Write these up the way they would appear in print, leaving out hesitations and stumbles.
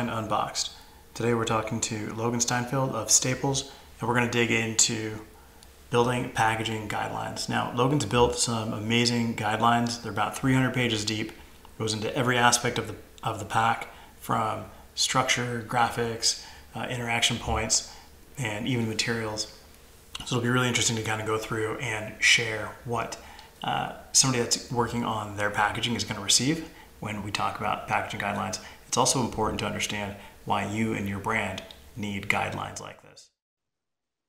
And Unboxed. Today we're talking to Logan Steinfeld of Staples, and we're going to dig into building packaging guidelines. Now, Logan's built some amazing guidelines. They're about 300 pages deep. It goes into every aspect of the pack, from structure, graphics, interaction points, and even materials. So it'll be really interesting to kind of go through and share what somebody that's working on their packaging is going to receive when we talk about packaging guidelines. It's also important to understand why you and your brand need guidelines like this.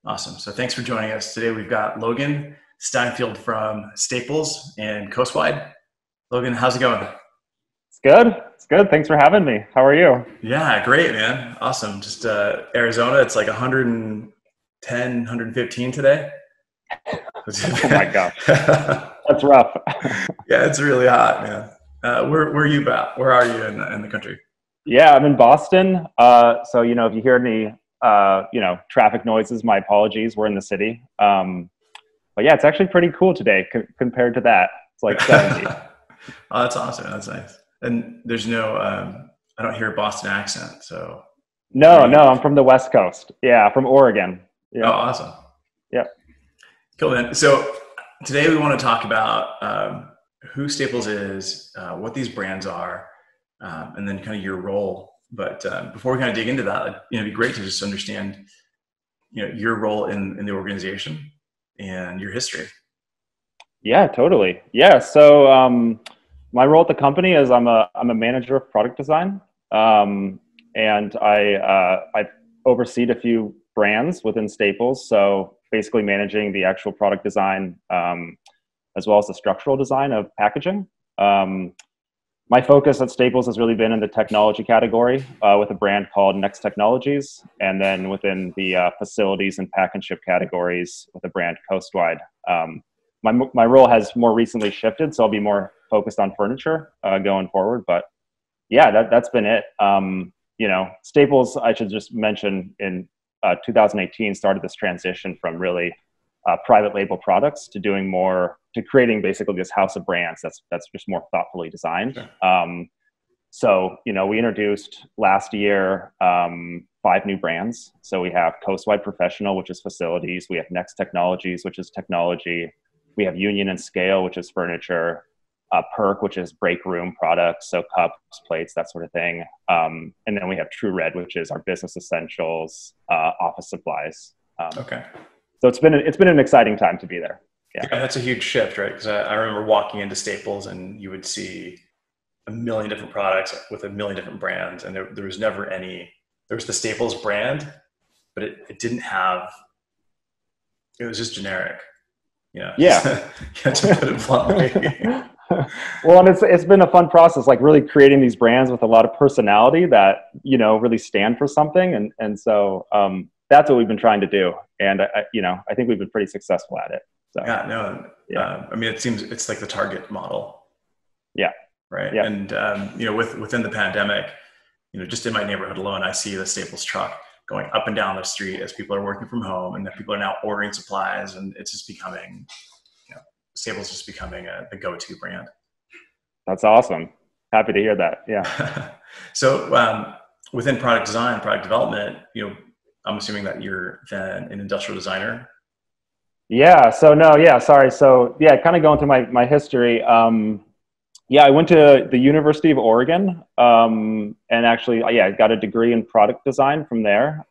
Awesome. So thanks for joining us. Today we've got Logan Steinfeld from Staples and Coastwide. Logan, how's it going? It's good. It's good. Thanks for having me. How are you? Yeah, great, man. Awesome. Just Arizona, it's like 110, 115 today. Oh my gosh. That's rough. Yeah, it's really hot, man. Where are you about? Where are you in the country? Yeah, I'm in Boston. So, you know, if you hear any, you know, traffic noises, my apologies. We're in the city. But yeah, it's actually pretty cool today compared to that. It's like 70. Oh, that's awesome. That's nice. And there's no, I don't hear a Boston accent. So no, I'm from the West Coast. Yeah, from Oregon. Yeah. Oh, awesome. Yeah. Cool, man. So today we want to talk about who Staples is, what these brands are, and then kind of your role. But before we kind of dig into that, you know, it'd be great to just understand, you know, your role in the organization and your history. Yeah, totally. Yeah. So my role at the company is I'm a manager of product design, and I overseed a few brands within Staples. So basically managing the actual product design, as well as the structural design of packaging. My focus at Staples has really been in the technology category with a brand called Next Technologies, and then within the facilities and pack and ship categories with a brand Coastwide. My role has more recently shifted, so I'll be more focused on furniture going forward. But yeah, that's been it. You know, Staples, I should just mention, in 2018 started this transition from really private label products to doing more, to creating basically this house of brands that's just more thoughtfully designed. Sure. So, you know, we introduced last year 5 new brands. So we have Coastwide Professional, which is facilities. We have Next Technologies, which is technology. We have Union and Scale, which is furniture. Perk, which is break room products, so cups, plates, that sort of thing. And then we have True Red, which is our business essentials, office supplies. Okay. So it's been an exciting time to be there. Yeah, that's a huge shift, right? Because I remember walking into Staples and you would see a million different products with a million different brands, and there was never any. There was the Staples brand, but it didn't have. It was just generic, you know. Yeah. To put it bluntly. Well, and it's been a fun process, like really creating these brands with a lot of personality that, you know, really stand for something, and so. That's what we've been trying to do. And you know, I think we've been pretty successful at it. So yeah, no, yeah. I mean, it seems it's like the Target model. Yeah. Right. Yeah. And you know, within the pandemic, you know, just in my neighborhood alone, I see the Staples truck going up and down the street as people are working from home, and that people are now ordering supplies, and it's just becoming, you know, Staples just becoming the go-to brand. That's awesome. Happy to hear that. Yeah. So within product design, product development, you know, I'm assuming that you're then an industrial designer. Yeah. So no, yeah, sorry. So yeah, kind of going through my history. Yeah, I went to the University of Oregon, and actually, yeah, I got a degree in product design from there,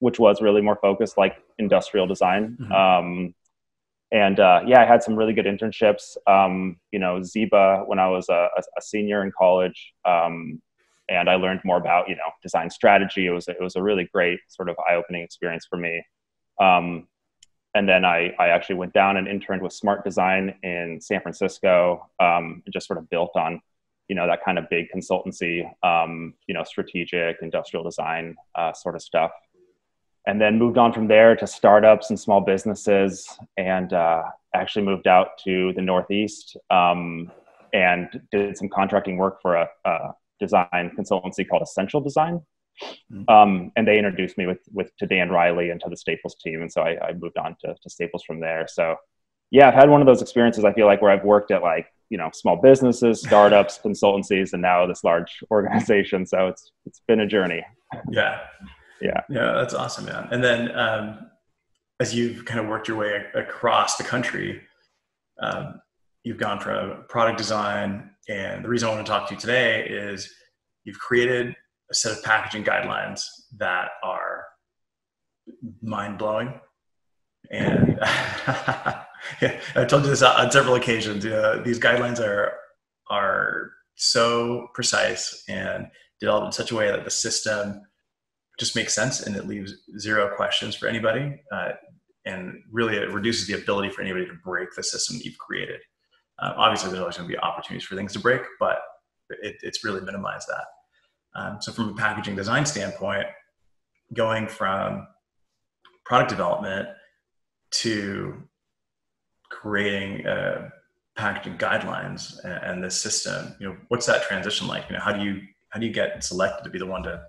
which was really more focused like industrial design. Mm-hmm. And yeah, I had some really good internships, you know, Ziba when I was a senior in college, and I learned more about, you know, design strategy. It was a really great sort of eye-opening experience for me. And then I actually went down and interned with Smart Design in San Francisco, and just sort of built on, you know, that kind of big consultancy, you know, strategic industrial design sort of stuff. And then moved on from there to startups and small businesses, and actually moved out to the Northeast, and did some contracting work for a design consultancy called Essential Design, and they introduced me to Dan Riley and to the Staples team, and so I moved on to Staples from there. So yeah, I've had one of those experiences, I feel like, where I've worked at, like, you know, small businesses, startups, consultancies, and now this large organization. So it's it's been a journey. Yeah, that's awesome, man. And then as you've kind of worked your way across the country, you've gone from product design, and the reason I want to talk to you today is you've created a set of packaging guidelines that are mind-blowing. And yeah, I've told you this on several occasions. These guidelines are so precise and developed in such a way that the system just makes sense, and it leaves zero questions for anybody. And really, it reduces the ability for anybody to break the system that you've created. Obviously, there's always going to be opportunities for things to break, but it's really minimized that. So from a packaging design standpoint, going from product development to creating packaging guidelines and this system, you know, what's that transition like? You know, how do you get selected to be the one to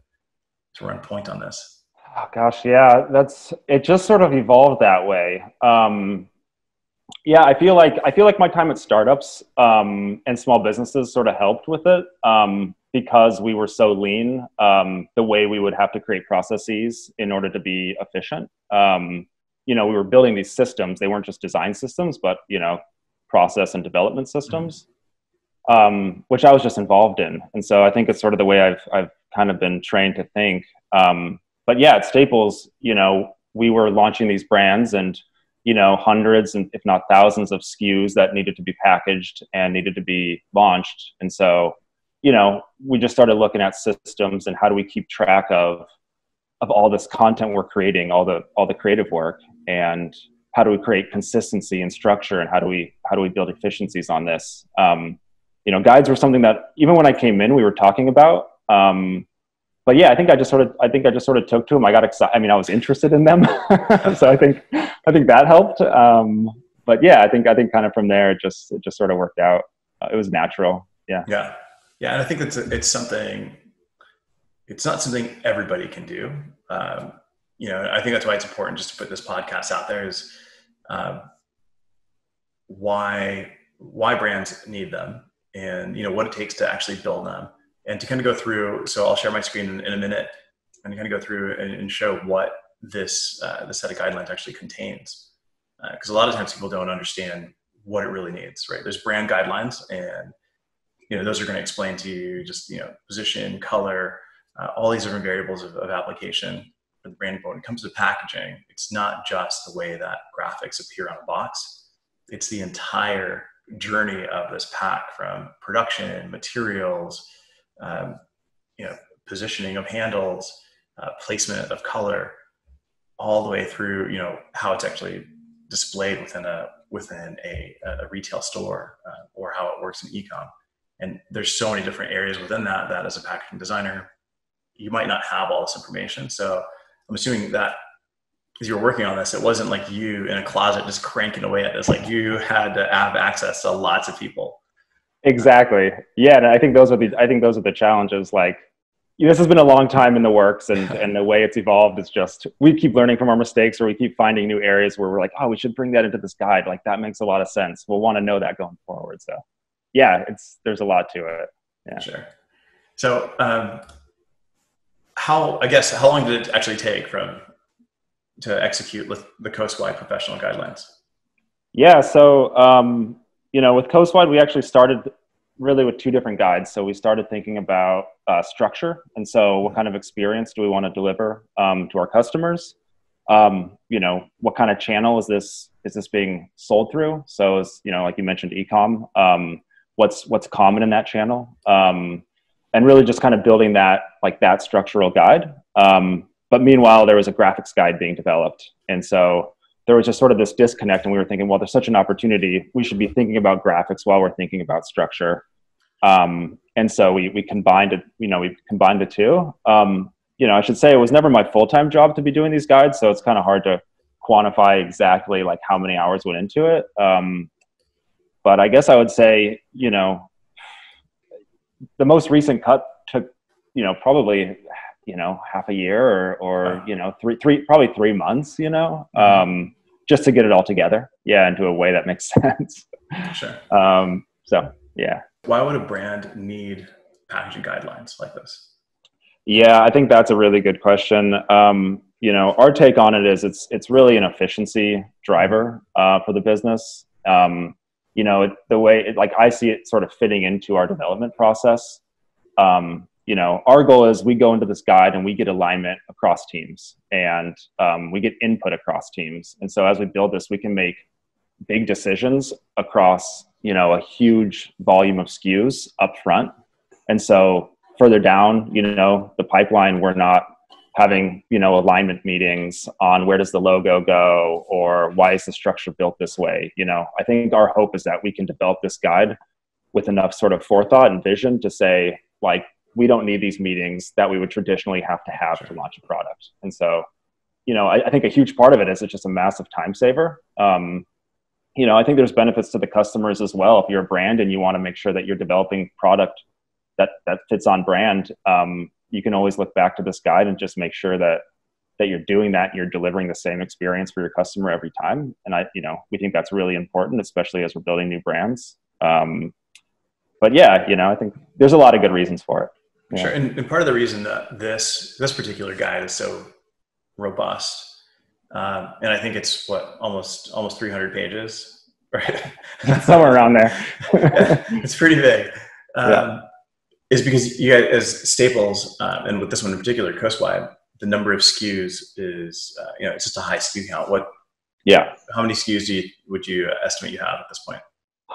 run point on this? Oh gosh, yeah, it just sort of evolved that way. Yeah, I feel like my time at startups and small businesses sort of helped with it because we were so lean. The way we would have to create processes in order to be efficient. You know, we were building these systems. They weren't just design systems, but you know, process and development systems, which I was just involved in. And so I think it's sort of the way I've kind of been trained to think. But yeah, at Staples, you know, we were launching these brands and, you know, hundreds and if not thousands of SKUs that needed to be packaged and needed to be launched. And so, you know, we just started looking at systems and how do we keep track of all this content we're creating, all the creative work, and how do we create consistency and structure, and how do we build efficiencies on this? You know, guides were something that even when I came in, we were talking about. But yeah, I think I just sort of took to them. I got excited. I mean, I was interested in them, so I think that helped. But yeah, I think kind of from there, it just sort of worked out. It was natural. Yeah. And I think it's something. It's not something everybody can do. You know, I think that's why it's important just to put this podcast out there. Is why brands need them, and you know what it takes to actually build them. And to kind of go through, so I'll share my screen in a minute, and kind of go through and show what this the set of guidelines actually contains. Because a lot of times people don't understand what it really needs, right? There's brand guidelines, and you know those are going to explain to you just you know position, color, all these different variables of application for the brand. But when it comes to packaging, it's not just the way that graphics appear on a box; it's the entire journey of this pack from production, materials. You know, positioning of handles, placement of color, all the way through, you know, how it's actually displayed within a retail store or how it works in e-com. And there's so many different areas within that as a packaging designer, you might not have all this information. So I'm assuming that as you were working on this, it wasn't like you in a closet just cranking away at this, like you had to have access to lots of people. Exactly. Yeah, and I think those are the challenges. Like, you know, this has been a long time in the works, and the way it's evolved is just we keep learning from our mistakes, or we keep finding new areas where we're like, oh, we should bring that into this guide. Like, that makes a lot of sense. We'll want to know that going forward. So, yeah, there's a lot to it. Yeah, sure. So, how long did it actually take to execute with the Coastwide Professional Guidelines? Yeah. So. You know, with Coastwide, we actually started really with two different guides. So we started thinking about structure. And so what kind of experience do we want to deliver to our customers? You know, what kind of channel is this being sold through? So, as, you know, like you mentioned, e-com, what's common in that channel? And really just kind of building that structural guide. But meanwhile, there was a graphics guide being developed. And so there was just sort of this disconnect, and we were thinking, well, there's such an opportunity. We should be thinking about graphics while we're thinking about structure. And so we combined it, you know, we combined the two. You know, I should say it was never my full-time job to be doing these guides. So it's kind of hard to quantify exactly like how many hours went into it. But I guess I would say, you know, the most recent cut took, you know, probably, you know, half a year or you know, probably 3 months, you know, just to get it all together. Yeah. Into a way that makes sense. Sure. So yeah. Why would a brand need packaging guidelines like this? Yeah, I think that's a really good question. You know, our take on it is it's really an efficiency driver for the business. You know, the way like I see it sort of fitting into our development process. You know, our goal is we go into this guide and we get alignment across teams, and we get input across teams. And so as we build this, we can make big decisions across, you know, a huge volume of SKUs up front. And so further down, you know, the pipeline, we're not having, you know, alignment meetings on where does the logo go or why is the structure built this way. You know, I think our hope is that we can develop this guide with enough sort of forethought and vision to say, like, we don't need these meetings that we would traditionally have to have to launch a product. And so, you know, I think a huge part of it is it's just a massive time saver. You know, I think there's benefits to the customers as well. If you're a brand and you want to make sure that you're developing product that fits on brand, you can always look back to this guide and just make sure that you're doing that and you're delivering the same experience for your customer every time. And I, you know, we think that's really important, especially as we're building new brands. But yeah, you know, I think there's a lot of good reasons for it. Yeah. Sure. And part of the reason that this particular guide is so robust, and I think it's what, almost 300 pages, right? Somewhere around there. It's pretty big. Yeah. Is because you guys, as Staples, and with this one in particular, Coastwide, the number of SKUs is, you know, it's just a high SKU count. How many SKUs would you estimate you have at this point?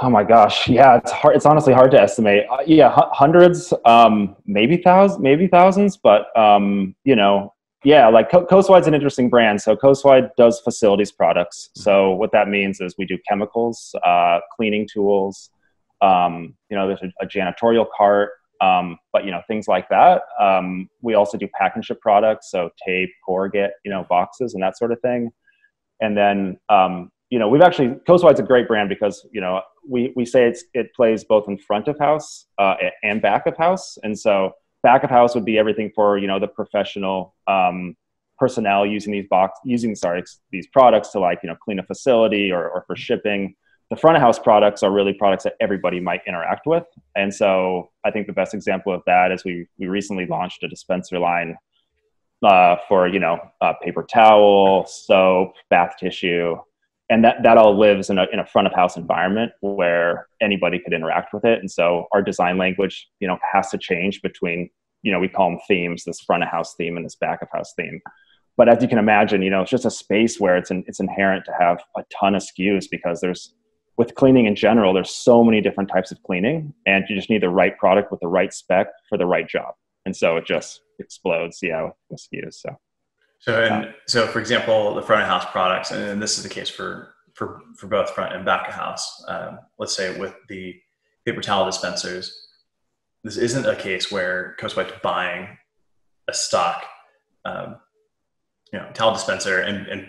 Oh my gosh, yeah, it's hard. It's honestly hard to estimate. Yeah, hundreds, maybe thousands, but you know, yeah, like Coastwide's an interesting brand. So Coastwide does facilities products. So what that means is we do chemicals, cleaning tools. You know, there's a janitorial cart. But you know, things like that. We also do pack and ship products, so tape, corrugate, you know, boxes and that sort of thing. And then, you know, we've actually, Coastwide's a great brand because, you know, we say it plays both in front of house, and back of house. And so back of house would be everything for, you know, the professional, personnel using these products to, like, you know, clean a facility or for shipping. The front of house products are really products that everybody might interact with. And so I think the best example of that is we recently launched a dispenser line for, you know, paper towel, soap, bath tissue. And that all lives in a front of house environment where anybody could interact with it. And so our design language, you know, has to change between, you know, we call them themes, this front of house theme and this back of house theme. But as you can imagine, you know, it's just a space where it's inherent to have a ton of SKUs because with cleaning in general, there's so many different types of cleaning, and you just need the right product with the right spec for the right job. And so it just explodes, you know, with SKUs. So for example, the front of house products, and this is the case for both front and back of house. Let's say with the paper towel dispensers, this isn't a case where Coastwide's buying a stock, you know, towel dispenser and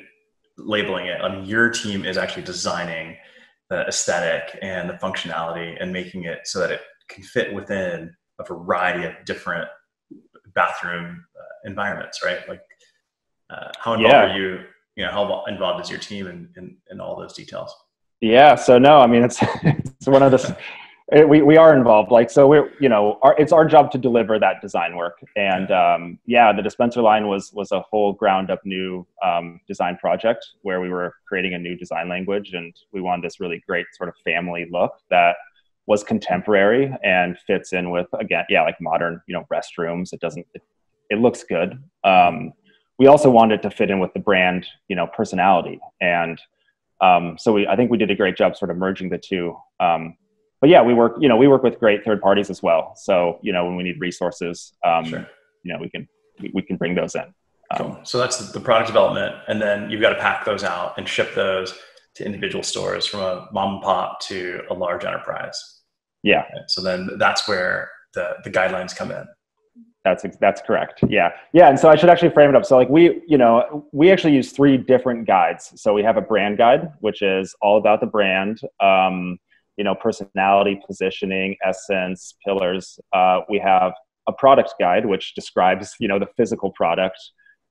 labeling it. I mean, your team is actually designing the aesthetic and the functionality and making it so that it can fit within a variety of different bathroom environments, right? Like, how involved are you? You know, how involved is your team in all those details? Yeah. So no, I mean, it's one of the we are involved. Like, so we're, you know, it's our job to deliver that design work. And yeah, the dispenser line was a whole ground up new design project where we were creating a new design language, and we wanted this really great sort of family look that was contemporary and fits in with, again, yeah, like modern, you know, restrooms. It looks good. We also wanted to fit in with the brand, you know, personality. And so I think we did a great job sort of merging the two. But yeah, we work with great third parties as well. So, you know, when we need resources, you know, we can bring those in. Cool. So that's the product development. And then you've got to pack those out and ship those to individual stores, from a mom and pop to a large enterprise. Yeah. Right? So then that's where the guidelines come in. That's correct. Yeah. Yeah. And so I should actually frame it up. So like we actually use three different guides. So we have a brand guide, which is all about the brand, you know, personality, positioning, essence, pillars. We have a product guide, which describes, you know, the physical product,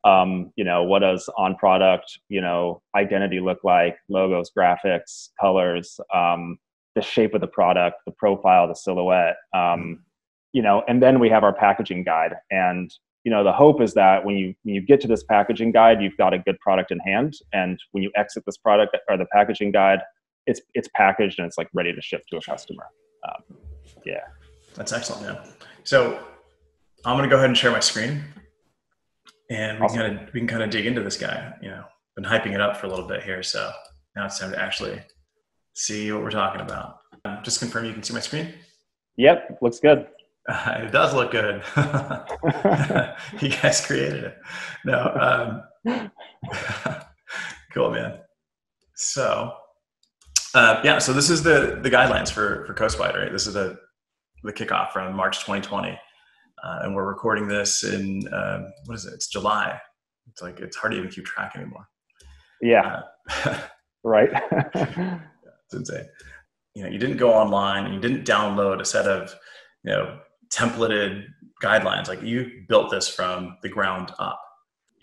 you know, what does on product, you know, identity look like, logos, graphics, colors, the shape of the product, the profile, the silhouette, you know, and then we have our packaging guide. And, you know, the hope is that when you get to this packaging guide, you've got a good product in hand, and when you exit this product or the packaging guide, it's packaged and it's like ready to ship to a customer. Yeah, that's excellent, man. So I'm gonna go ahead and share my screen, and awesome. we can kind of dig into this guy. You know, been hyping it up for a little bit here, so now it's time to actually see what we're talking about. Just confirm you can see my screen. Yep, looks good. It does look good. You guys created it. No, cool, man. So, yeah, so this is the guidelines for Coastwide, right? This is the kickoff from March 2020, and we're recording this in what is it? It's July. It's like it's hard to even keep track anymore. Yeah, right. Yeah, it's insane. You know, you didn't go online, and you didn't download a set of, you know, templated guidelines. Like, you built this from the ground up.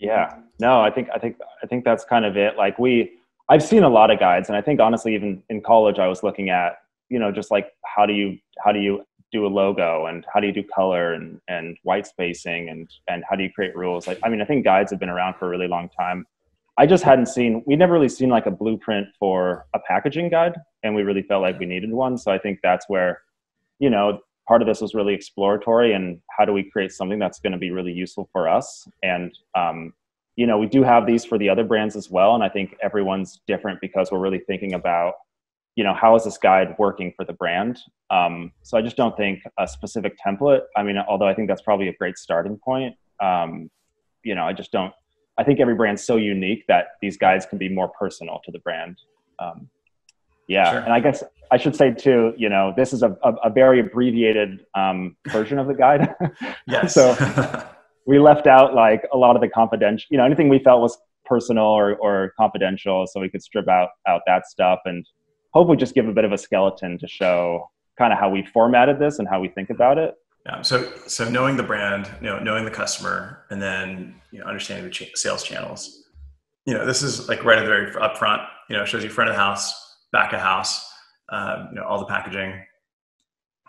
Yeah. No, I think that's kind of it. Like, I've seen a lot of guides, and I think honestly, even in college, I was looking at, you know, just like how do you do a logo, and how do you do color and white spacing, and how do you create rules? Like, I mean, I think guides have been around for a really long time. I just hadn't seen, we'd never really seen like a blueprint for a packaging guide, and we really felt like we needed one. So I think that's where, you know, part of this was really exploratory, and how do we create something that's going to be really useful for us? And, you know, we do have these for the other brands as well. And I think everyone's different because we're really thinking about, you know, how is this guide working for the brand? So I just don't think a specific template, I mean, although I think that's probably a great starting point. You know, I think every brand's so unique that these guides can be more personal to the brand. Yeah. Sure. And I guess I should say too, you know, this is a very abbreviated version of the guide. Yes. So we left out like a lot of the confidential, you know, anything we felt was personal or confidential. So we could strip out that stuff, and hopefully just give a bit of a skeleton to show kind of how we formatted this and how we think about it. Yeah. So knowing the brand, you know, knowing the customer, and then, you know, understanding the sales channels. You know, this is like right at the very upfront. You know, shows you front of the house, back of house, you know, all the packaging.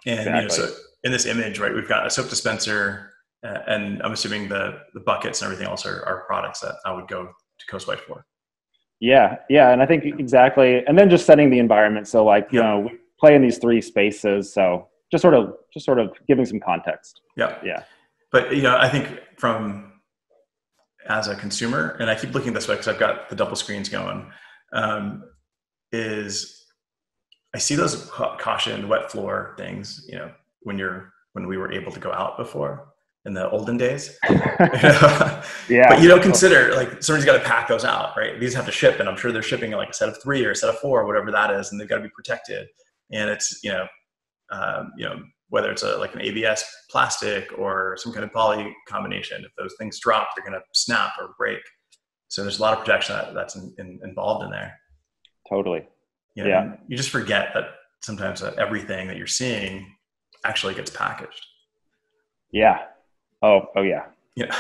And exactly. You know, so in this image, right, we've got a soap dispenser, and I'm assuming the buckets and everything else are products that I would go to Coastwide for. Yeah, yeah, and I think exactly, and then just setting the environment. So like, you know, we play in these three spaces, so. Just sort of giving some context. Yeah. Yeah. But, you know, I think as a consumer, and I keep looking this way because I've got the double screens going, is I see those cautioned wet floor things, you know, when we were able to go out before in the olden days. Yeah. But you don't consider like somebody's got to pack those out, right? These have to ship, and I'm sure they're shipping like a set of 3 or a set of 4, whatever that is. And they've got to be protected. And it's, you know, whether it's like an ABS plastic or some kind of poly combination, if those things drop, they're going to snap or break. So there's a lot of protection that's involved in there. Totally. You know, yeah. You just forget that sometimes that everything that you're seeing actually gets packaged. Yeah. Oh yeah. Yeah.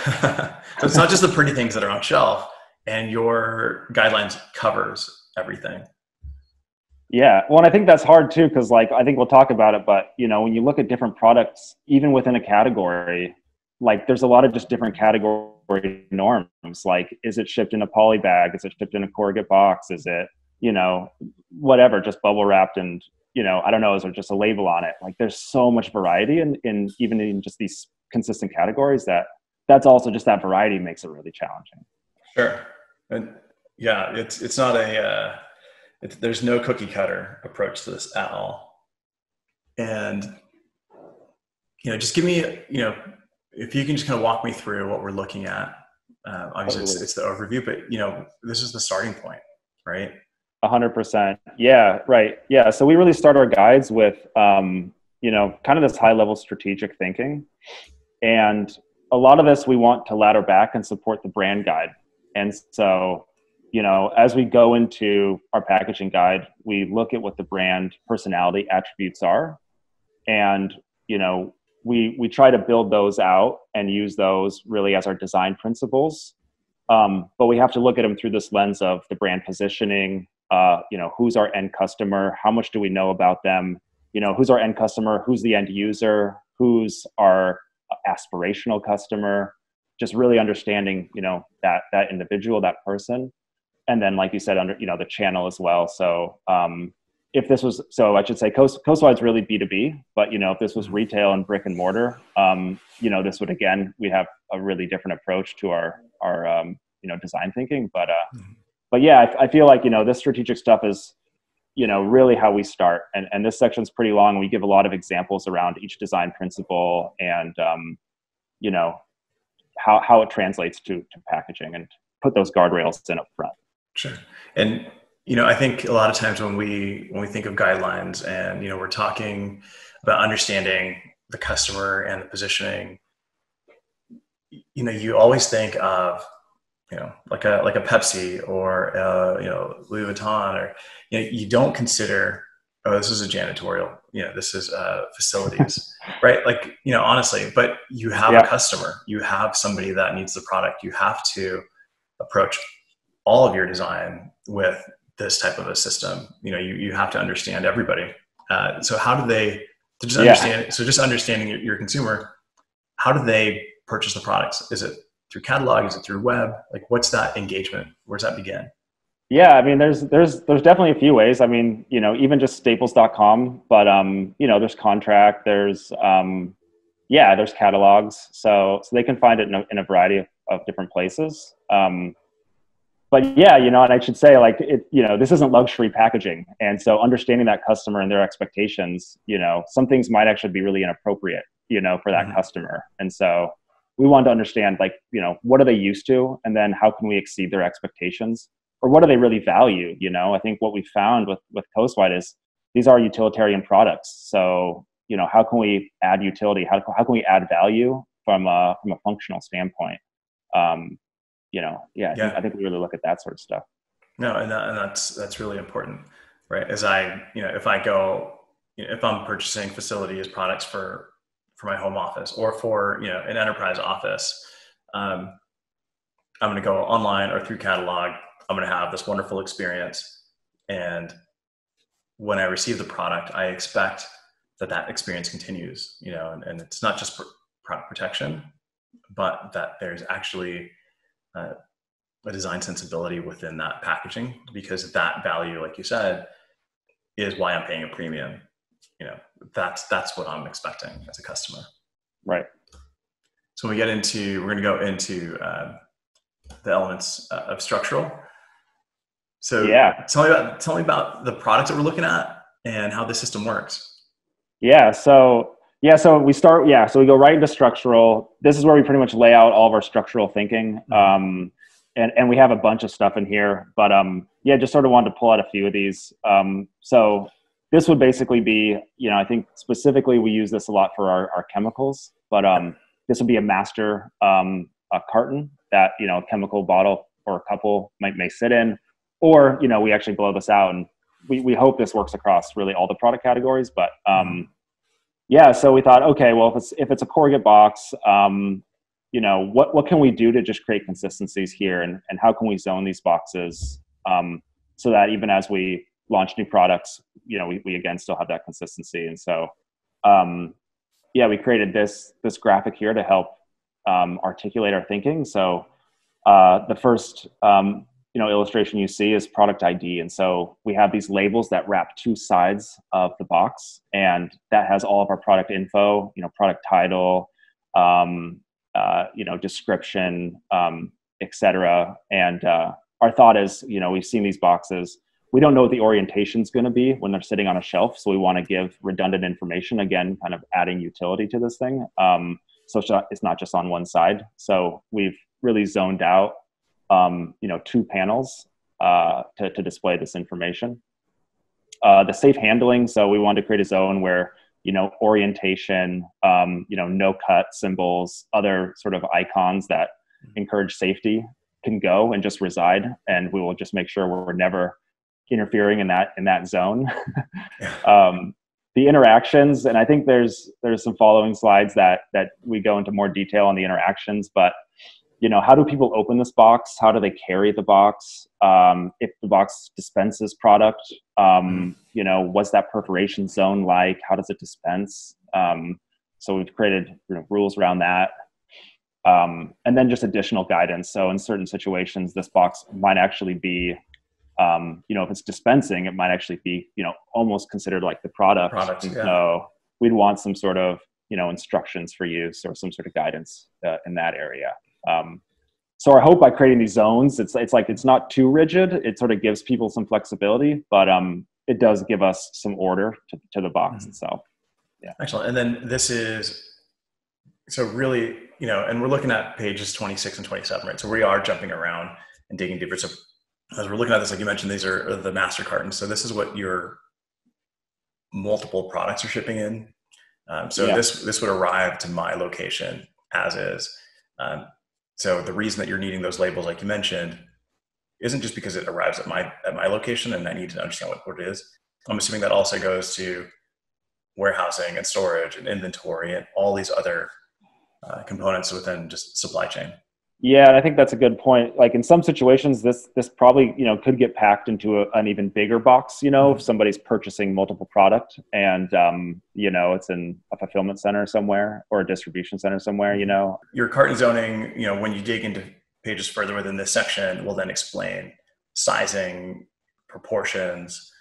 So it's not just the pretty things that are on shelf, and your guidelines covers everything. Yeah. Well, and I think that's hard too, because like, I think we'll talk about it, but you know, when you look at different products, even within a category, like there's a lot of just different category norms. Like, is it shipped in a poly bag? Is it shipped in a corrugate box? Is it, you know, whatever, just bubble wrapped and, you know, I don't know, is there just a label on it? Like there's so much variety in even in just these consistent categories that's also just that variety makes it really challenging. Sure. And yeah, it's not a, there's no cookie cutter approach to this at all. And, you know, just give me, you know, if you can just kind of walk me through what we're looking at. Obviously it's the overview, but you know, this is the starting point, right? 100%. Yeah. Right. Yeah. So we really start our guides with, you know, kind of this high level strategic thinking. And a lot of this, we want to ladder back and support the brand guide. And so, you know, as we go into our packaging guide, we look at what the brand personality attributes are. And, you know, we try to build those out and use those really as our design principles. But we have to look at them through this lens of the brand positioning, you know, who's our end customer? How much do we know about them? You know, who's our end customer? Who's the end user? Who's our aspirational customer? just really understanding, you know, that individual, that person. And then, like you said, under, you know, the channel as well. So if this was, so I should say Coastwide's really B2B, but, you know, if this was retail and brick and mortar, you know, this would, again, we have a really different approach to our you know, design thinking. But, but yeah, I feel like, you know, this strategic stuff is, you know, really how we start. And this section's pretty long. We give a lot of examples around each design principle and, you know, how it translates to packaging, and put those guardrails in up front. Sure. And, you know, I think a lot of times when we think of guidelines and, you know, we're talking about understanding the customer and the positioning, you know, you always think of, you know, like a Pepsi or, you know, Louis Vuitton, or, you know, you don't consider, oh, this is a janitorial, you know, this is facilities, right? Like, you know, honestly, but you have a customer, you have somebody that needs the product. You have to approach all of your design with this type of a system. You know, you have to understand everybody. So how do they, to just understand, so just understanding your consumer, how do they purchase the products? Is it through catalog? Is it through web? Like, what's that engagement? Where does that begin? Yeah, I mean, there's definitely a few ways. I mean, you know, even just staples.com, but, you know, there's contract, there's, yeah, there's catalogs. So they can find it in a variety of different places. But yeah, you know, and I should say, like, it, you know, this isn't luxury packaging. And so understanding that customer and their expectations, you know, some things might actually be really inappropriate, you know, for that customer. And so we want to understand, like, you know, what are they used to? And then how can we exceed their expectations? Or what do they really value? You know, I think what we found with Coastwide is these are utilitarian products. So, you know, how can we add utility? How can we add value from a functional standpoint? You know, I think we really look at that sort of stuff. No, and that's really important, right? As I, you know, if I go, you know, if I'm purchasing facilities products for my home office or for, you know, an enterprise office, I'm going to go online or through catalog. I'm going to have this wonderful experience. And when I receive the product, I expect that experience continues, you know, and it's not just product protection, but that there's actually a design sensibility within that packaging, because that value, like you said, is why I'm paying a premium. You know, that's what I'm expecting as a customer. Right. So when we get into, we're going to go into the elements of structural. So yeah, tell me about the product that we're looking at and how the system works. So we go right into structural. This is where we pretty much lay out all of our structural thinking. And we have a bunch of stuff in here, but just sort of wanted to pull out a few of these. So this would basically be, you know, I think specifically we use this a lot for our chemicals, but this would be a master a carton that, you know, a chemical bottle or a couple may sit in. Or, you know, we actually blow this out, and we hope this works across really all the product categories. But yeah, so we thought, okay, well, if it's a corrugate box, you know, what can we do to just create consistencies here, and how can we zone these boxes so that even as we launch new products, you know, we again still have that consistency. And so, we created this graphic here to help articulate our thinking. So the first you know, illustration you see is product ID. And so we have these labels that wrap two sides of the box, and that has all of our product info, you know, product title, you know, description, et cetera. And our thought is, you know, we've seen these boxes. We don't know what the orientation is going to be when they're sitting on a shelf. So we want to give redundant information, again, kind of adding utility to this thing. So it's not just on one side. So we've really zoned out you know, two panels to display this information. The safe handling, so we wanted to create a zone where, you know, orientation, you know, no-cut symbols, other sort of icons that encourage safety can go and just reside, and we will just make sure we're never interfering in that zone. The interactions, and I think there's some following slides that we go into more detail on the interactions, but you know, how do people open this box? How do they carry the box? If the box dispenses product, you know, what's that perforation zone like? How does it dispense? So we've created, you know, rules around that. And then just additional guidance. So in certain situations, this box might actually be, if it's dispensing, it might actually be, almost considered like the product. Yeah. So we'd want some sort of, instructions for use or some sort of guidance in that area. So our hope by creating these zones, it's not too rigid. It sort of gives people some flexibility, but it does give us some order to the box itself. Yeah. Excellent. And then this is, so really, and we're looking at pages 26 and 27, right? So we are jumping around and digging deeper. So as we're looking at this, like you mentioned, these are the master cartons. So this is what your multiple products are shipping in. This would arrive to my location as is. So the reason that you're needing those labels, like you mentioned, isn't just because it arrives at my location and I need to understand what port it is. I'm assuming that also goes to warehousing and storage and inventory and all these other components within just supply chain. Yeah, and I think that's a good point. Like in some situations, this probably could get packed into an even bigger box. If somebody's purchasing multiple product and it's in a fulfillment center somewhere or a distribution center somewhere. Your carton zoning. When you dig into pages further within this section, will then explain sizing, proportions,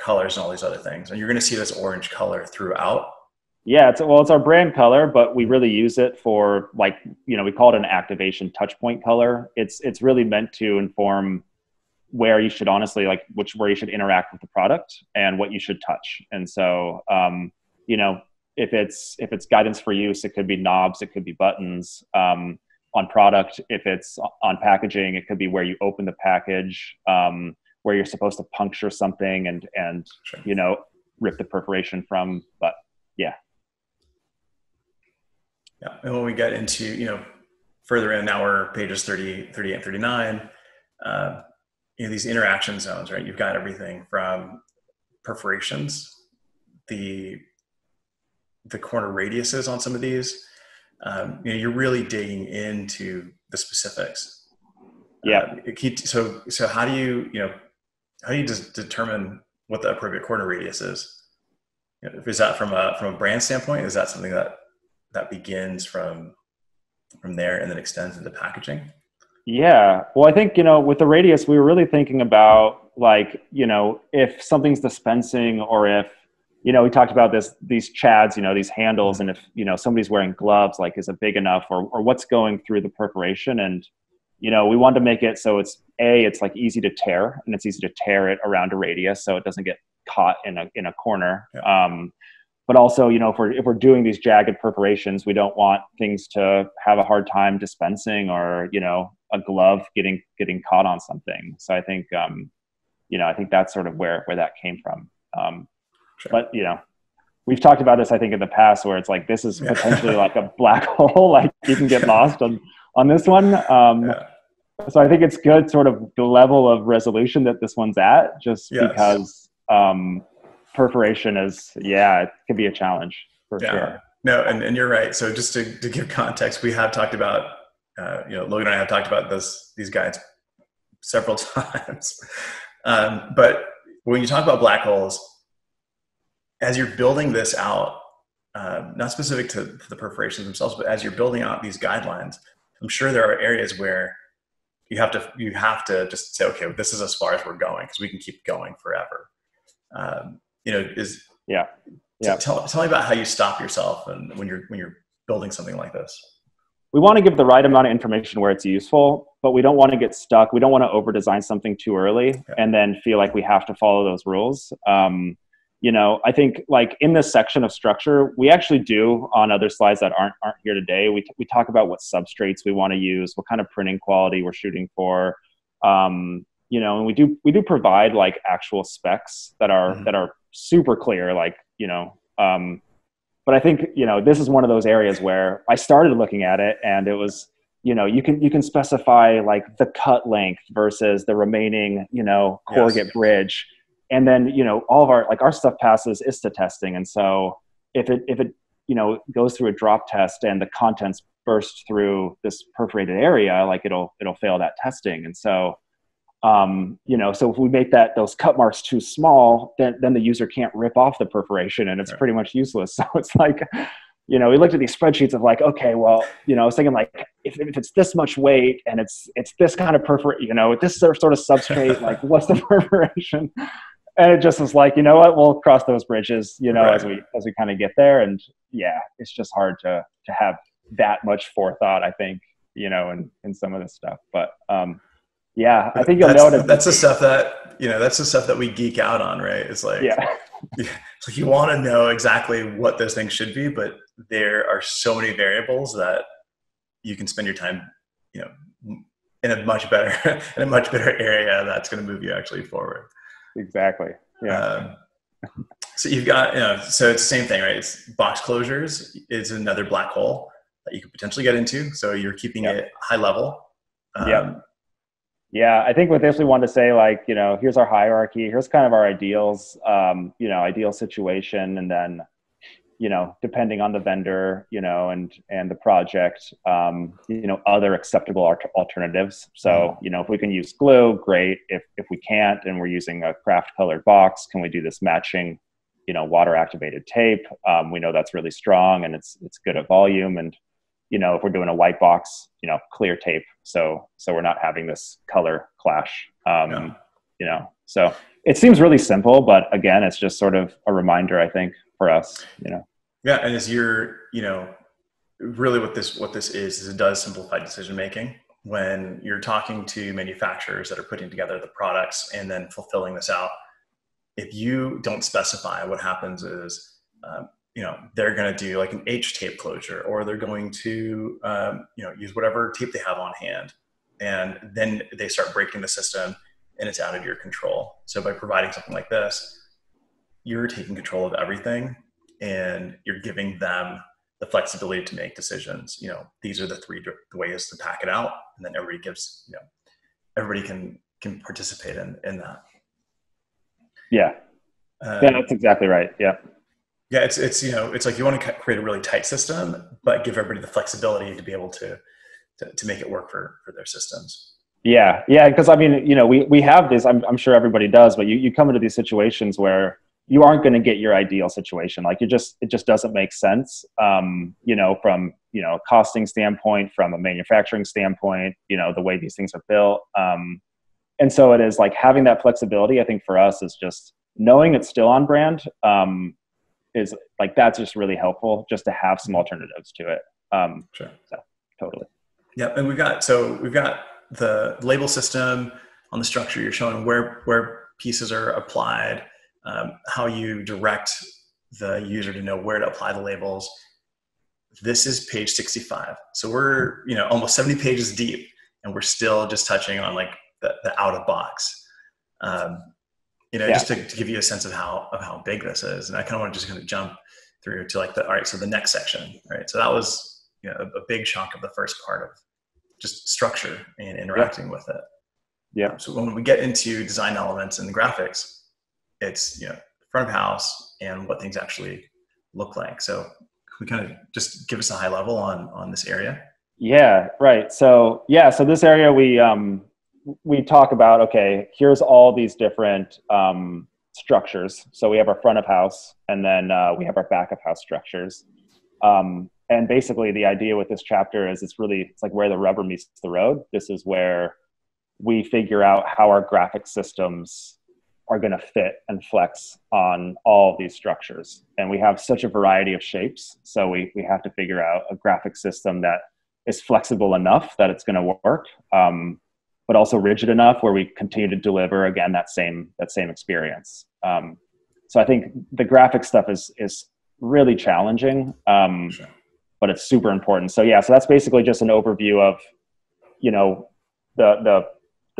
colors, and all these other things. And you're going to see this orange color throughout. Yeah, it's our brand color, but we really use it for we call it an activation touchpoint color. It's really meant to inform where you should where you should interact with the product and what you should touch. And so, if it's guidance for use, it could be knobs, it could be buttons on product. If it's on packaging, it could be where you open the package, where you're supposed to puncture something and sure. Rip the perforation from, but yeah. Yeah, and when we get into, further in our pages 30, 38, and 39, these interaction zones, right? You've got everything from perforations, the corner radiuses on some of these. You're really digging into the specifics. Yeah. So how do you just determine what the appropriate corner radius is? Is that from a brand standpoint? Is that something that begins from there and then extends into packaging? Yeah. Well, I think, with the radius, we were really thinking about if something's dispensing or if, we talked about these chads, these handles, and if, somebody's wearing gloves, is it big enough or what's going through the perforation? And, we wanted to make it so it's easy to tear, and it's easy to tear it around a radius so it doesn't get caught in a corner. Yeah. But also, if we're doing these jagged perforations, we don't want things to have a hard time dispensing or, a glove getting caught on something. So I think, I think that's sort of where that came from. Sure. But, we've talked about this, I think, in the past where this is potentially like a black hole, you can get lost on this one. So I think it's good sort of the level of resolution that this one's at, just because perforation is, it can be a challenge for sure. No, and you're right. So just to give context, we have talked about, Logan and I have talked about these guides several times. But when you talk about black holes, as you're building this out, not specific to the perforations themselves, but as you're building out these guidelines, I'm sure there are areas where you have to just say, okay, well, this is as far as we're going because we can keep going forever. Tell me about how you stop yourself and when you're building something like this. We want to give the right amount of information where it's useful, but we don't want to get stuck. We don't want to over design something too early and then feel like we have to follow those rules. I think in this section of structure, we actually do on other slides that aren't here today. We talk about what substrates we want to use, what kind of printing quality we're shooting for. And we do provide actual specs that are that are super clear, but I think, this is one of those areas where I started looking at it and it was, you can specify the cut length versus the remaining, corrugate bridge. And then, all of our stuff passes ISTA testing. And so if it goes through a drop test and the contents burst through this perforated area, it'll fail that testing. And so, so if we make those cut marks too small, then the user can't rip off the perforation and it's pretty much useless. So it's you know, we looked at these spreadsheets of like, okay, well, you know, I was thinking like, if it's this much weight and it's this kind of perforate, you know, with this sort of substrate, like what's the perforation? And it just was like, you know what, we'll cross those bridges, you know, right. as we kind of get there. And yeah, it's just hard to have that much forethought, I think, you know, in some of this stuff. But yeah, I think you'll notice that's the stuff that, you know, that's the stuff that we geek out on, right? It's like, yeah. It's like you want to know exactly what those things should be, but there are so many variables that you can spend your time, you know, in a much better area that's going to move you actually forward. Exactly. Yeah. So you've got, you know, so it's the same thing, right? It's box closures is another black hole that you could potentially get into. So you're keeping yep. it high level. Yep. Yeah. I think with this, we wanted to say like, you know, here's our hierarchy, here's kind of our ideals, you know, ideal situation. And then, you know, depending on the vendor, you know, and the project, you know, other acceptable alternatives. So, you know, if we can use glue, great. If we can't, and we're using a craft colored box, can we do this matching, you know, water activated tape? We know that's really strong and it's good at volume. And, you know, if we're doing a white box, you know, clear tape. So we're not having this color clash, yeah. you know, so it seems really simple, but again, it's just sort of a reminder, I think, for us, you know? Yeah. And as you're, you know, really what this is it does simplify decision-making when you're talking to manufacturers that are putting together the products and then fulfilling this out. If you don't specify, what happens is, you know, they're going to do like an H tape closure, or they're going to, you know, use whatever tape they have on hand. And then they start breaking the system and it's out of your control. So by providing something like this, you're taking control of everything and you're giving them the flexibility to make decisions. You know, these are the three ways to pack it out. And then everybody gives, you know, everybody can participate in that. Yeah. Yeah, that's exactly right. Yeah. Yeah, it's you know, it's like you want to create a really tight system, but give everybody the flexibility to be able to make it work for their systems. Yeah, yeah, because I mean, you know, we have this. I'm sure everybody does, but you come into these situations where you aren't going to get your ideal situation. Like it just doesn't make sense. You know, from you know a costing standpoint, from a manufacturing standpoint, you know, the way these things are built. And so it is like having that flexibility. I think for us is just knowing it's still on brand. Is like that's just really helpful just to have some alternatives to it. Sure. So totally. Yeah, and we've got the label system on the structure. You're showing where pieces are applied, how you direct the user to know where to apply the labels. This is page 65. So we're you know almost 70 pages deep, and we're still just touching on like the out of box. You know, yeah. Just to give you a sense of how big this is. And I kind of want to just kind of jump through to like all right, so the next section, right? So that was, you know, a big chunk of the first part of just structure and interacting yeah. with it. Yeah. So when we get into design elements and the graphics, it's, you know, front of house and what things actually look like. So can we kind of just give us a high level on this area? Yeah, right. So yeah, so this area we talk about, okay, here's all these different structures. So we have our front of house, and then we have our back of house structures. And basically the idea with this chapter is it's like where the rubber meets the road. This is where we figure out how our graphic systems are going to fit and flex on all these structures. And we have such a variety of shapes. So we have to figure out a graphic system that is flexible enough that it's going to work. But also rigid enough where we continue to deliver again that same experience. So I think the graphic stuff is really challenging, sure. but it's super important. So yeah, so that's basically just an overview of, you know, the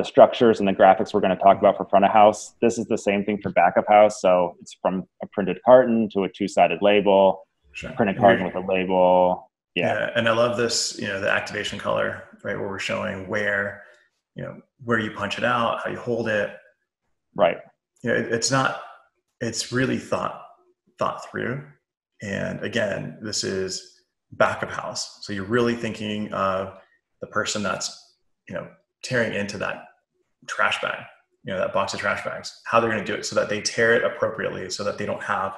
structures and the graphics we're going to talk about for front of house. This is the same thing for back of house. So it's from a printed carton to a two-sided label, sure. printed carton with a label. Yeah. yeah, and I love this. You know, the activation color, right, where we're showing where. You know, where you punch it out, how you hold it. Right. You know, it's really thought through. And again, this is back of house. So you're really thinking of the person that's, you know, tearing into that trash bag, you know, that box of trash bags, how they're going to do it so that they tear it appropriately so that they don't have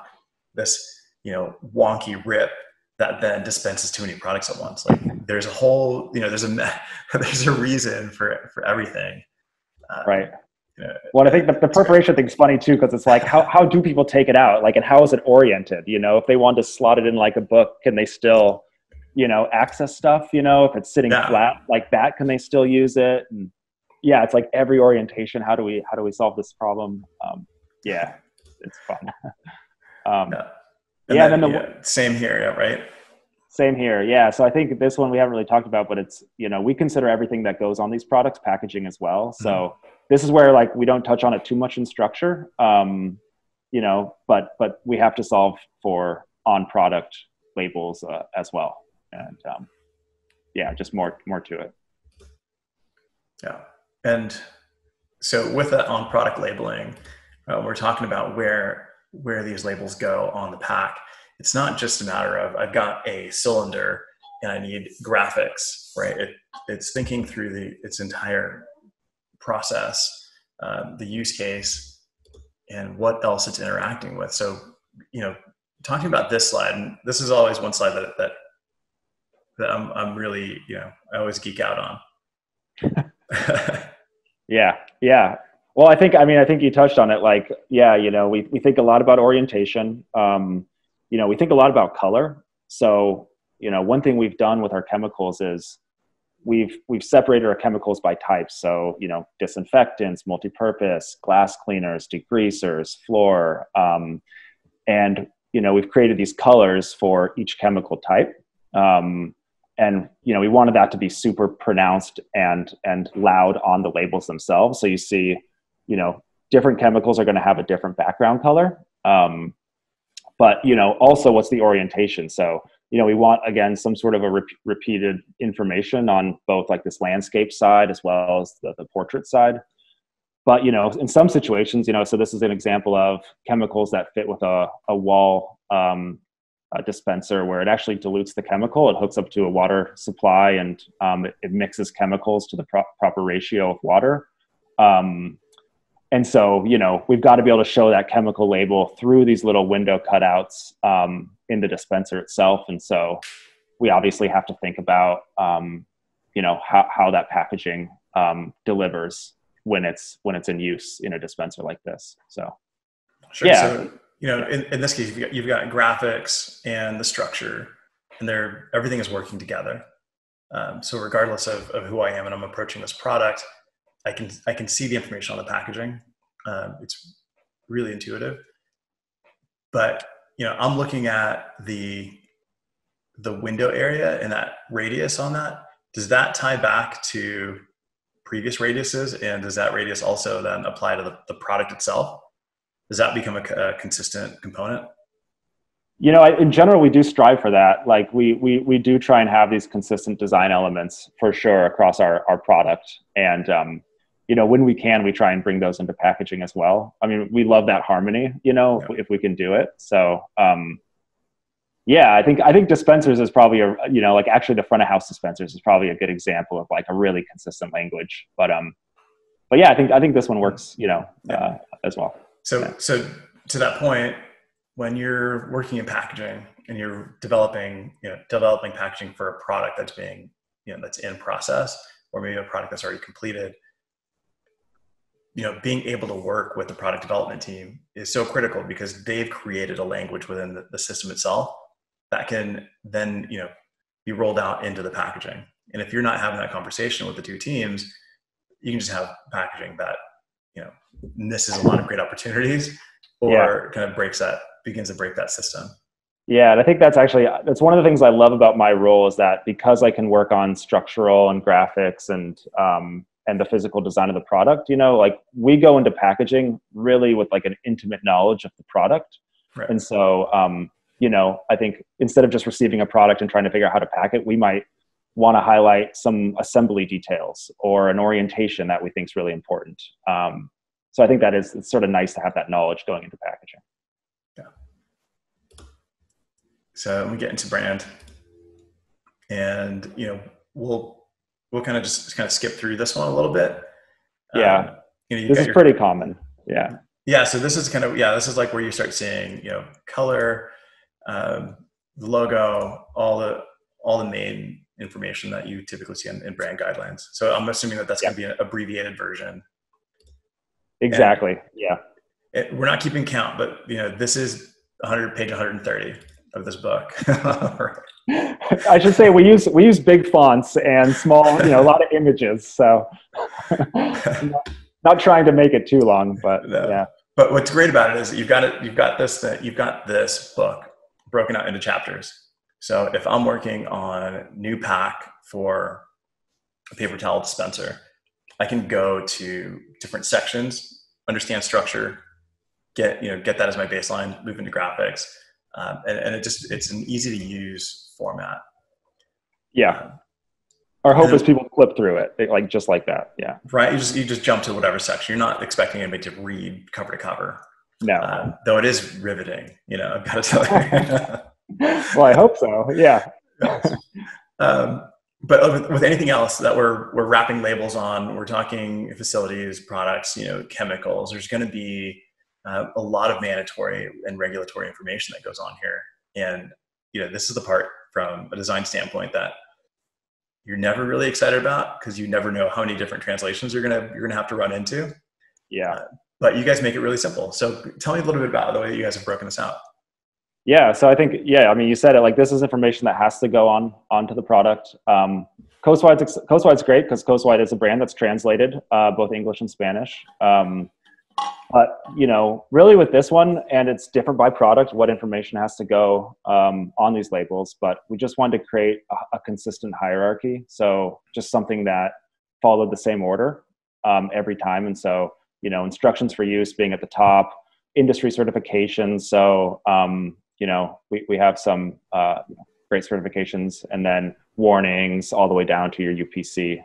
this, you know, wonky rip that then dispenses too many products at once. Like there's a whole, you know, there's a reason for everything. Right. You know, well, I think the preparation thing's funny too, because it's like, how do people take it out? Like, and how is it oriented? You know, if they want to slot it in like a book, can they still, you know, access stuff? You know, if it's sitting flat like that, can they still use it? And yeah, it's like every orientation. How do we solve this problem? Yeah, it's fun. And yeah, then same here, right? Same here, yeah. So I think this one we haven't really talked about, but it's, you know, we consider everything that goes on these products packaging as well. So this is where like we don't touch on it too much in structure, you know, but we have to solve for on-product labels as well, and yeah, just more to it. Yeah, and so with that on-product labeling, we're talking about where these labels go on the pack. It's not just a matter of, I've got a cylinder and I need graphics, right? It's thinking through its entire process, the use case, and what else it's interacting with. So, you know, talking about this slide, and this is always one slide that I'm really, you know, I always geek out on. Yeah. Well, I think you touched on it. Like, yeah, you know, we think a lot about orientation. You know, we think a lot about color. So, you know, one thing we've done with our chemicals is we've separated our chemicals by types. So, you know, disinfectants, multipurpose, glass cleaners, degreasers, floor. And, you know, we've created these colors for each chemical type. And, you know, we wanted that to be super pronounced and loud on the labels themselves. So you see, you know, different chemicals are going to have a different background color. But, you know, also what's the orientation? So, you know, we want, again, some sort of a repeated information on both like this landscape side as well as the portrait side. But, you know, in some situations, you know, so this is an example of chemicals that fit with a wall dispenser where it actually dilutes the chemical. It hooks up to a water supply and it mixes chemicals to the proper ratio of water. And so, you know, we've got to be able to show that chemical label through these little window cutouts in the dispenser itself. And so we obviously have to think about, you know, how that packaging delivers when it's in use in a dispenser like this. So, sure. Yeah. So, you know, in this case, you've got graphics and the structure, and everything is working together. So regardless of who I am and I'm approaching this product, I can see the information on the packaging. It's really intuitive, but you know, I'm looking at the window area and that radius on that. Does that tie back to previous radiuses? And does that radius also then apply to the product itself? Does that become a consistent component? You know, in general, we do strive for that. Like we do try and have these consistent design elements for sure across our product. And, you know, when we can, we try and bring those into packaging as well. I mean, we love that harmony, you know, if we can do it. So, yeah, I think dispensers is probably you know, like actually the front of house dispensers is probably a good example of like a really consistent language. But yeah, I think this one works, you know, as well. So to that point, when you're working in packaging and you're developing packaging for a product that's being, you know, that's in process, or maybe a product that's already completed, you know, being able to work with the product development team is so critical because they've created a language within the system itself that can then, you know, be rolled out into the packaging. And if you're not having that conversation with the two teams, you can just have packaging that, you know, misses a lot of great opportunities or kind of begins to break that system. Yeah, and I think that's one of the things I love about my role is that because I can work on structural and graphics and the physical design of the product, you know, like we go into packaging really with like an intimate knowledge of the product. Right. And so, you know, I think instead of just receiving a product and trying to figure out how to pack it, we might want to highlight some assembly details or an orientation that we think is really important. So I think it's sort of nice to have that knowledge going into packaging. So we get into brand, and you know, we'll kind of just skip through this one a little bit. You know, this is pretty common. Yeah. So this is like where you start seeing, you know, color, the logo, all the main information that you typically see in brand guidelines. So I'm assuming that that's going to be an abbreviated version. Exactly. We're not keeping count, but this is 100 page 130 of this book. I should say we use big fonts and small, a lot of images. So not trying to make it too long, but yeah. But what's great about it is you've got this book broken out into chapters. So if I'm working on new pack for a paper towel dispenser, I can go to different sections, understand structure, get that as my baseline, move into graphics. And it's an easy to use format. Yeah. Our hope is people flip through it like that. Yeah. Right. You just jump to whatever section. You're not expecting anybody to read cover to cover. No. Though it is riveting, I've got to tell you. Well, I hope so. Yeah. But with anything else that we're wrapping labels on, we're talking facilities, products, chemicals, there's going to be a lot of mandatory and regulatory information that goes on here. And, this is the part from a design standpoint that you're never really excited about because you never know how many different translations you're going to have to run into. Yeah. But you guys make it really simple. So tell me a little bit about the way that you guys have broken this out. Yeah. So I think, you said it, this is information that has to go onto the product. Coastwide's great because Coastwide is a brand that's translated, both English and Spanish. But, really with this one, and it's different by product, what information has to go on these labels, but we just wanted to create a consistent hierarchy. So just something that followed the same order every time. And so, instructions for use being at the top, industry certifications. So, we have some great certifications, and then warnings all the way down to your UPC.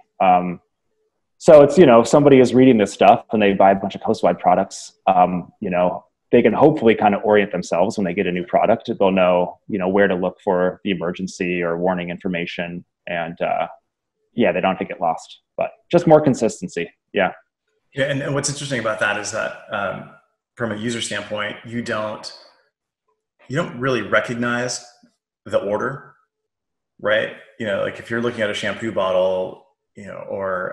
So it's, somebody is reading this stuff and they buy a bunch of Coastwide products, they can hopefully kind of orient themselves when they get a new product. They'll know, where to look for the emergency or warning information. And they don't have to get lost, but just more consistency. Yeah. Yeah, and what's interesting about that is that from a user standpoint, you don't really recognize the order, right? If you're looking at a shampoo bottle, or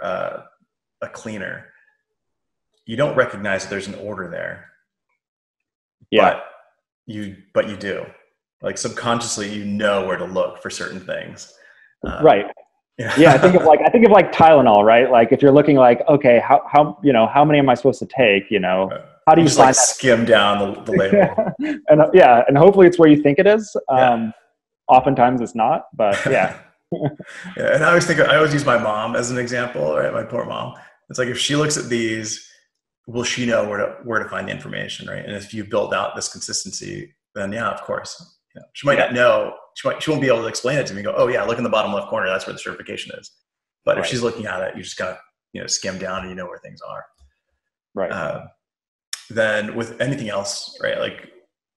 a cleaner, you don't recognize that there's an order there. Yeah. But you do. Subconsciously, where to look for certain things. Right. Yeah, I think of Tylenol, right? If you're looking okay, how many am I supposed to take? How do you find that? Skim down the label, and hopefully it's where you think it is. Oftentimes it's not, but yeah. Yeah, and I always use my mom as an example, right? My poor mom. It's if she looks at these, will she know where to find the information, right? And if you build out this consistency, then yeah, of course. She might not know. She won't be able to explain it to me and go, oh, yeah, look in the bottom left corner. That's where the certification is. But if she's looking at it, you just got to skim down and where things are. Right. Then with anything else, right,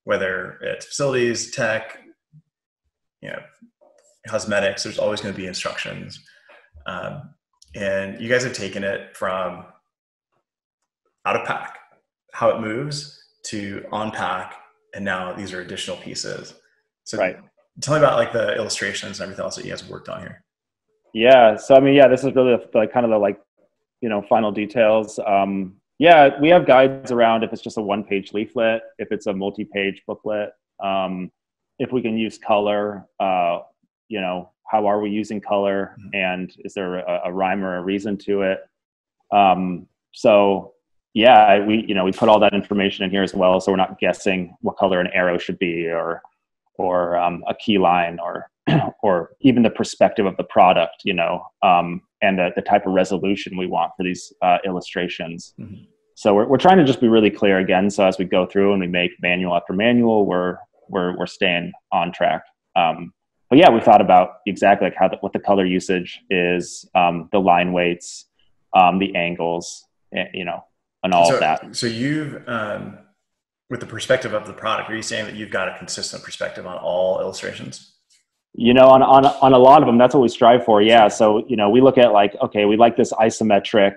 whether it's facilities, tech, cosmetics, there's always going to be instructions. And you guys have taken it from out of pack, how it moves, to on pack, and now these are additional pieces. So tell me about the illustrations and everything else that you guys worked on here. Yeah. So, this is really the final details. We have guides around if it's just a one-page leaflet, if it's a multi-page booklet, if we can use color, how are we using color, and is there a rhyme or a reason to it? We put all that information in here as well. So we're not guessing what color an arrow should be or a key line or even the perspective of the product, and the type of resolution we want for these illustrations. Mm-hmm. So we're trying to just be really clear again. So as we go through and we make manual after manual, we're staying on track. But yeah, we thought about exactly what the color usage is, the line weights, the angles, and all of that. So you've, with the perspective of the product, are you saying that you've got a consistent perspective on all illustrations? On a lot of them, that's what we strive for. Yeah. So, we look at okay, we like this isometric,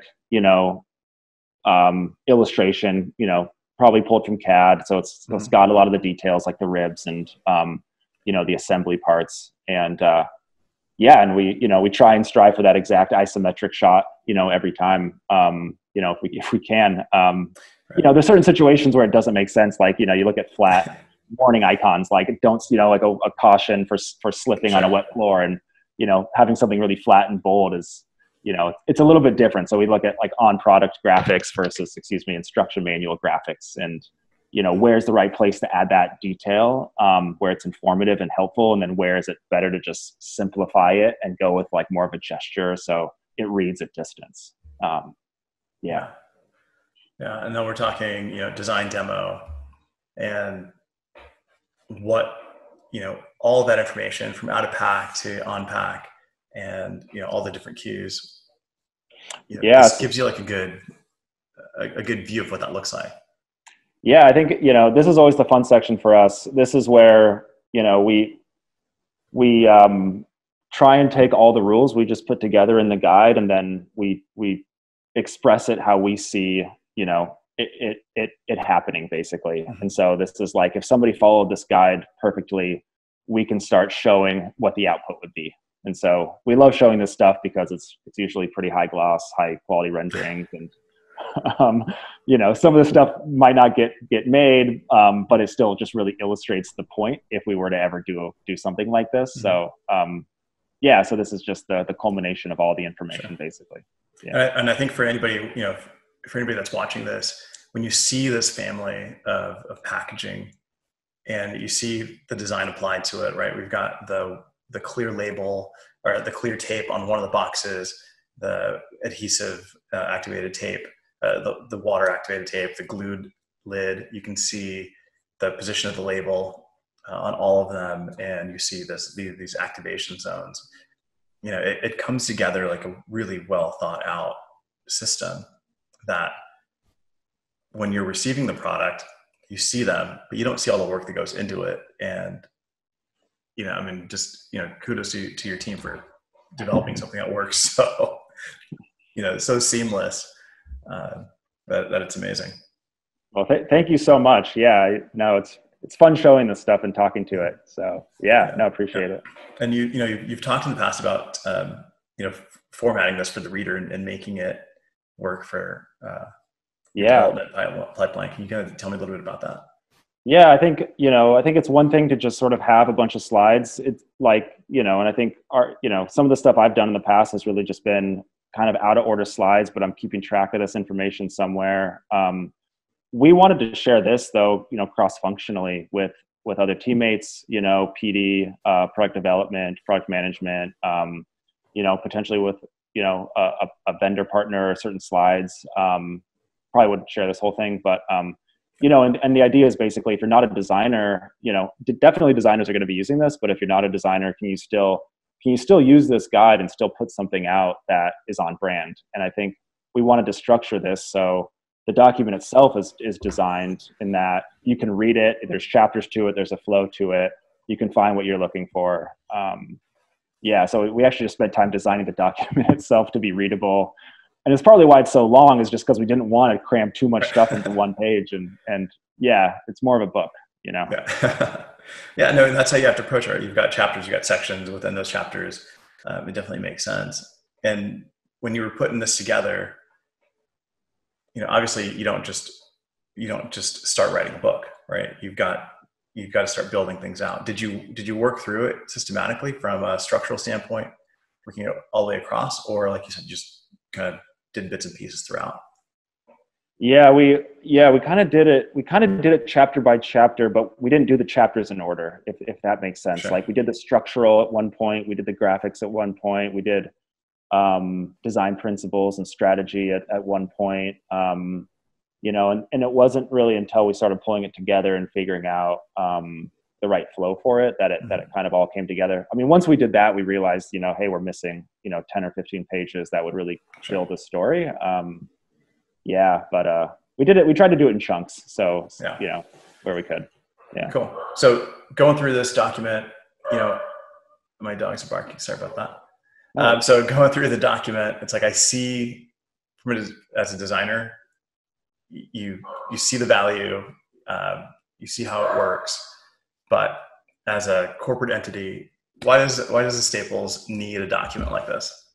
illustration, probably pulled from CAD. So it's got a lot of the details like the ribs and, you know, the assembly parts. And yeah, and we try and strive for that exact isometric shot, you know, every time, you know, if we can. Right. You know, there's certain situations where it doesn't make sense. Like, you know, you look at flat warning icons, like don't, you know, like a caution for slipping on a wet floor, and, you know, having something really flat and bold is, you know, it's a little bit different. So we look at like on product graphics versus, excuse me, instruction manual graphics, and, you know, where's the right place to add that detail, where it's informative and helpful, and then where is it better to just simplify it and go with like more of a gesture so it reads at distance. Yeah, and then we're talking, you know, design demo and what, you know, all that information from out of pack to on pack, and, you know, all the different cues. You know, yeah, this gives you like a good view of what that looks like. Yeah, I think, you know, this is always the fun section for us. This is where, you know, we try and take all the rules we just put together in the guide, and then we express it how we see, you know, it happening basically. Mm-hmm. And so this is like, if somebody followed this guide perfectly, we can start showing what the output would be. And so we love showing this stuff because it's usually pretty high gloss, high quality renderings, and you know, some of the stuff might not get made, but it still just really illustrates the point if we were to ever do something like this. Mm-hmm. So, yeah, so this is just the culmination of all the information, basically. Yeah. And I think for anybody, you know, for anybody that's watching this, when you see this family of packaging and you see the design applied to it, right? We've got the clear label or the clear tape on one of the boxes, the adhesive activated tape, the water activated tape, the glued lid. You can see the position of the label on all of them, and you see these activation zones. You know, it comes together like a really well thought out system that when you're receiving the product, you see them, but you don't see all the work that goes into it. And, you know, I mean, just, you know, kudos to your team for developing something that works so, you know, so seamless. That it's amazing. Well, thank you so much. Yeah, no, it's fun showing this stuff and talking to it. So yeah, no, appreciate it. And you know, you've talked in the past about, you know, formatting this for the reader and making it work for, development pipeline. Can you kind of tell me a little bit about that? Yeah, I think, you know, I think it's one thing to just sort of have a bunch of slides. It's like, you know, and I think you know, some of the stuff I've done in the past has really just been kind of out of order slides, but I'm keeping track of this information somewhere. We wanted to share this though, you know, cross-functionally with other teammates, you know, PD, product development, product management, you know, potentially with, you know, a vendor partner, certain slides. Probably wouldn't share this whole thing, but, you know, and the idea is basically, if you're not a designer, you know, definitely designers are going to be using this, but if you're not a designer, can you still use this guide and still put something out that is on brand? And I think we wanted to structure this so the document itself is designed in that you can read it. There's chapters to it. There's a flow to it. You can find what you're looking for. Yeah, so we actually just spent time designing the document itself to be readable. And it's probably why it's so long, is just because we didn't want to cram too much stuff into one page. And yeah, it's more of a book, you know? Yeah. Yeah, no, that's how you have to approach it. You've got chapters, you've got sections within those chapters. It definitely makes sense. And when you were putting this together, you know, obviously you don't just start writing a book, right? You've got to start building things out. Did you work through it systematically from a structural standpoint, working it all the way across, or like you said, just kind of did bits and pieces throughout? Yeah, we kind of did it. We kind of did it chapter by chapter, but we didn't do the chapters in order, if that makes sense. Sure. Like we did the structural at one point, we did the graphics at one point, we did design principles and strategy at one point, you know, and it wasn't really until we started pulling it together and figuring out the right flow for it that it kind of all came together. I mean, once we did that, we realized, you know, hey, we're missing, you know, 10 or 15 pages that would really build the story. Yeah, but we did it. We tried to do it in chunks, so yeah, you know, where we could. Yeah. Cool. So going through this document, you know, my dogs are barking. Sorry about that. So going through the document, it's like I see, as a designer, you see the value, you see how it works, but as a corporate entity, why does the Staples need a document like this?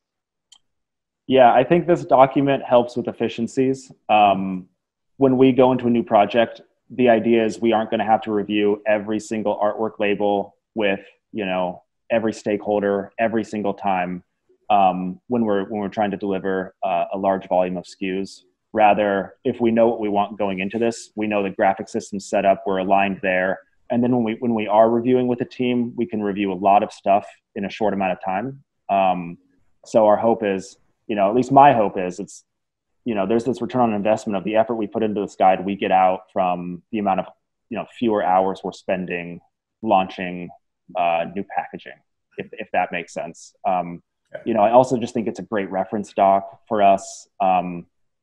Yeah, I think this document helps with efficiencies. When we go into a new project, the idea is we aren't going to have to review every single artwork label with, you know, every stakeholder every single time when we're trying to deliver a large volume of SKUs. Rather, if we know what we want going into this, we know the graphic system's set up, we're aligned there. And then when we are reviewing with a team, we can review a lot of stuff in a short amount of time. So our hope is, you know, at least my hope is, it's, you know, there's this return on investment of the effort we put into this guide we get out from the amount of, you know, fewer hours we're spending launching new packaging, if that makes sense. You know, I also just think it's a great reference doc for us.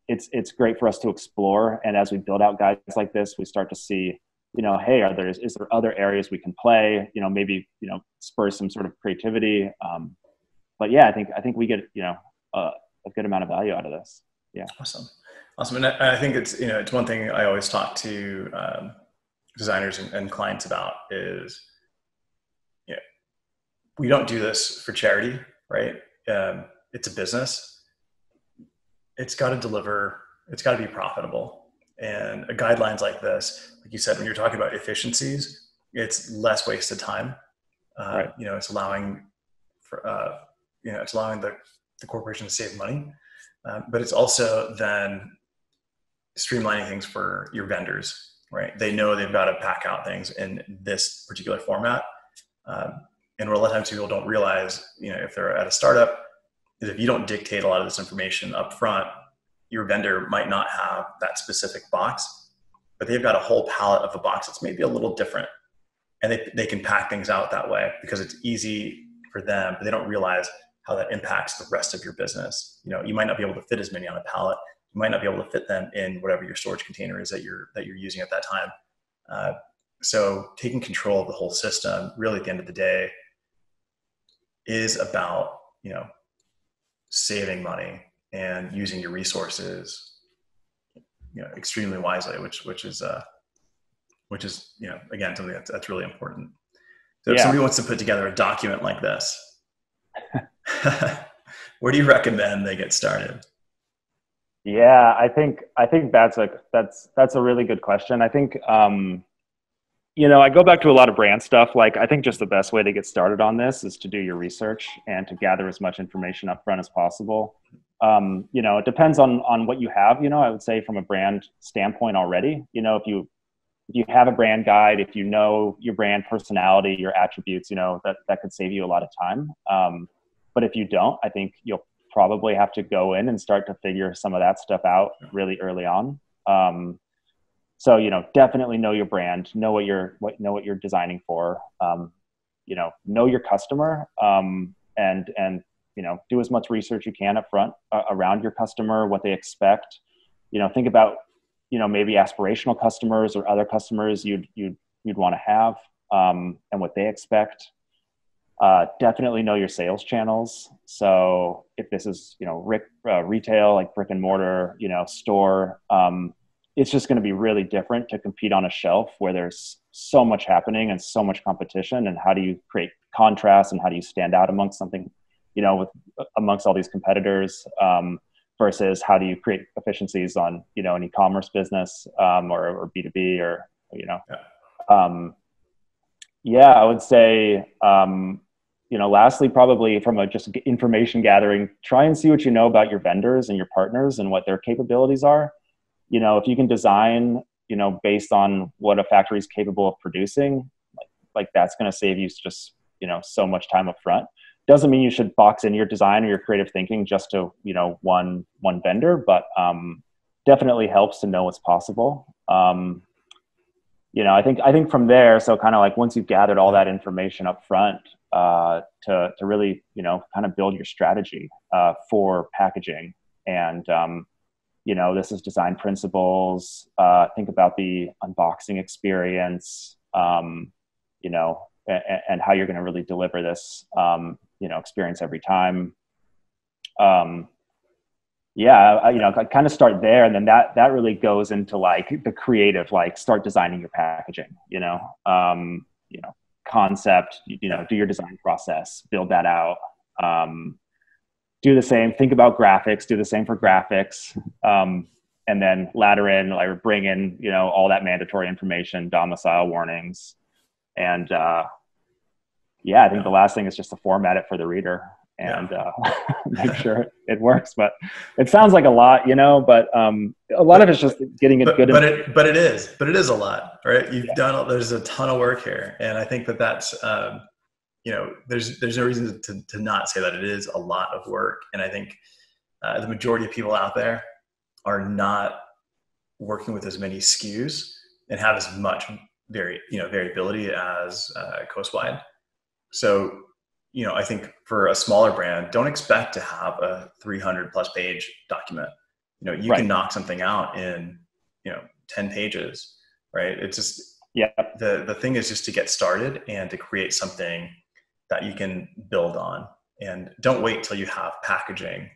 It's great for us to explore. And as we build out guides like this, we start to see, you know, hey, is there other areas we can play? You know, maybe, you know, spur some sort of creativity. But yeah, I think we get, you know, a good amount of value out of this. Yeah. Awesome. And I think it's, you know, it's one thing I always talk to designers and clients about is, you know, we don't do this for charity, right? It's a business. It's got to deliver. It's got to be profitable. And guidelines like this, like you said, when you're talking about efficiencies, it's less wasted time. Right. You know, it's allowing for, you know, it's allowing the corporation to save money, but it's also then streamlining things for your vendors, right? They know they've got to pack out things in this particular format. And what a lot of times people don't realize, you know, if they're at a startup, is if you don't dictate a lot of this information up front, your vendor might not have that specific box, but they've got a whole palette of a box that's maybe a little different. And they can pack things out that way because it's easy for them, but they don't realize how that impacts the rest of your business. You know, you might not be able to fit as many on a pallet. You might not be able to fit them in whatever your storage container is that you're using at that time. So taking control of the whole system, really at the end of the day, is about, you know, saving money and using your resources, you know, extremely wisely, which is, you know, again, something that's really important. So if somebody wants to put together a document like this, where do you recommend they get started? Yeah, I think that's a really good question. I think, you know, I go back to a lot of brand stuff. Like, I think just the best way to get started on this is to do your research and to gather as much information up front as possible. You know, it depends on what you have. You know, I would say from a brand standpoint already, you know, if you have a brand guide, if you know your brand personality, your attributes, you know, that could save you a lot of time. But if you don't, I think you'll probably have to go in and start to figure some of that stuff out really early on. So, you know, definitely know your brand, know what you're designing for, you know your customer, and, you know, do as much research you can up front around your customer, what they expect. You know, think about, you know, maybe aspirational customers or other customers you'd want to have, and what they expect. Definitely know your sales channels. So if this is, you know, retail, like brick and mortar, you know, store, it's just going to be really different to compete on a shelf where there's so much happening and so much competition. And how do you create contrast and how do you stand out amongst something, you know, amongst all these competitors, versus how do you create efficiencies on, you know, an e-commerce business, or B2B, or, you know, yeah, I would say, you know, lastly, probably from a just information gathering, try and see what you know about your vendors and your partners and what their capabilities are. You know, if you can design, you know, based on what a factory is capable of producing, like that's going to save you just, you know, so much time up front. Doesn't mean you should box in your design or your creative thinking just to, you know, one vendor, but definitely helps to know what's possible. You know, I think from there, so kind of like once you've gathered all that information up front, to really, you know, kind of build your strategy for packaging. And, you know, this is design principles. Think about the unboxing experience, you know, and how you're going to really deliver this, you know, experience every time. Yeah, you know, kind of start there, and then that really goes into like the creative, like start designing your packaging. You know, concept, you know, do your design process, build that out. Do the same, think about graphics, do the same for graphics, and then ladder in, like bring in, you know, all that mandatory information, domicile warnings. And yeah, I think the last thing is just to format it for the reader and make sure it works. But it sounds like a lot, you know, but a lot of it's just getting it good. But it is a lot, right? You've done, there's a ton of work here. And I think that that's, you know, there's no reason to not say that it is a lot of work. And I think the majority of people out there are not working with as many SKUs and have as much variability as Coastwide. So, you know, I think for a smaller brand, don't expect to have a 300+ page document. You know, you can knock something out in, you know, 10 pages, right? It's just, the thing is just to get started and to create something that you can build on, and don't wait till you have packaging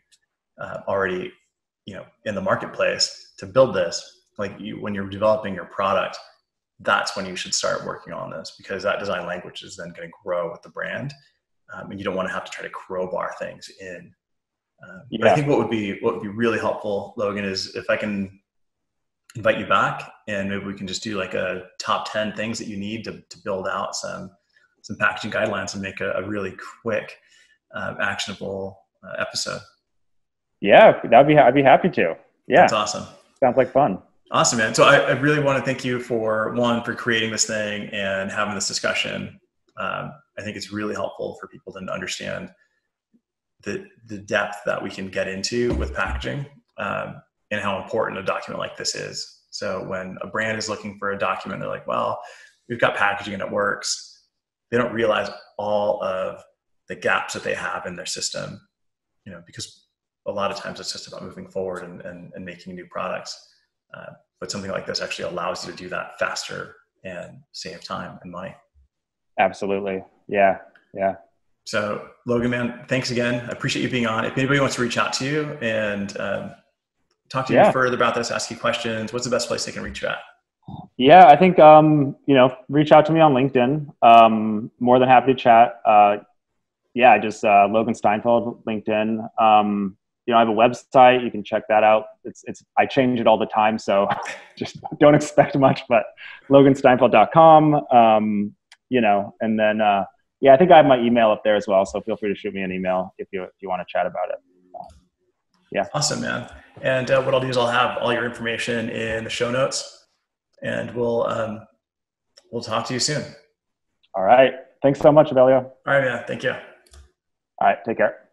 already, you know, in the marketplace to build this. Like when you're developing your product, that's when you should start working on this, because that design language is then going to grow with the brand, and you don't want to have to try to crowbar things in. But I think what would be really helpful, Logan, is if I can invite you back, and maybe we can just do like a top 10 things that you need to build out some packaging guidelines and make a really quick, actionable episode. Yeah, I'd be happy to. Yeah, that's awesome. Sounds like fun. Awesome, man. So I really want to thank you for creating this thing and having this discussion. I think it's really helpful for people to understand the depth that we can get into with packaging, and how important a document like this is. So when a brand is looking for a document, they're like, well, we've got packaging and it works. They don't realize all of the gaps that they have in their system, you know, because a lot of times it's just about moving forward and making new products. But something like this actually allows you to do that faster and save time and money. Absolutely. Yeah. Yeah. So Logan, man, thanks again. I appreciate you being on. If anybody wants to reach out to you and talk to you further about this, ask you questions, what's the best place they can reach you at? Yeah, I think, you know, reach out to me on LinkedIn. More than happy to chat. Yeah, just Logan Steinfeld, LinkedIn. You know, I have a website. You can check that out. It's I change it all the time, so just don't expect much, but logansteinfeld.com, you know, and then, yeah, I think I have my email up there as well. So feel free to shoot me an email if you want to chat about it. Yeah. Awesome, man. And what I'll do is I'll have all your information in the show notes, and we'll talk to you soon. All right. Thanks so much, Avelio. All right, man. Thank you. All right. Take care.